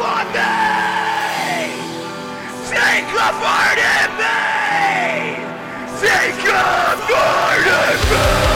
upon me! Take comfort in me! Take comfort in me!